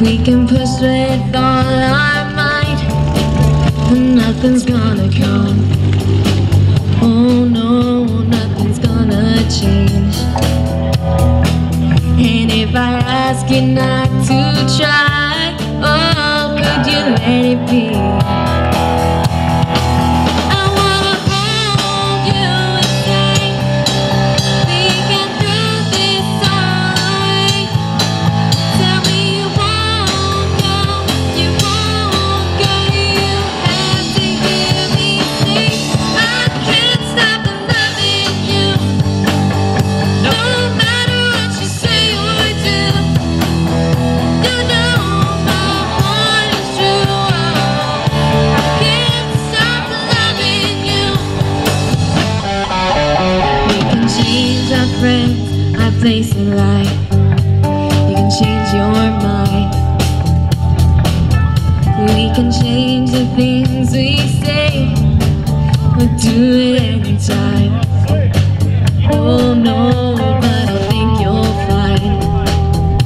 We can push with all our might, and nothing's gonna come. Oh no, nothing's gonna change. And if I ask you not to try, oh, would you let it be? Friends, I place in life. You can change your mind. We can change the things we say. We'll do it anytime. Oh no, but I think you'll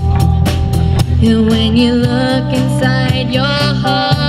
find. And when you look inside your heart,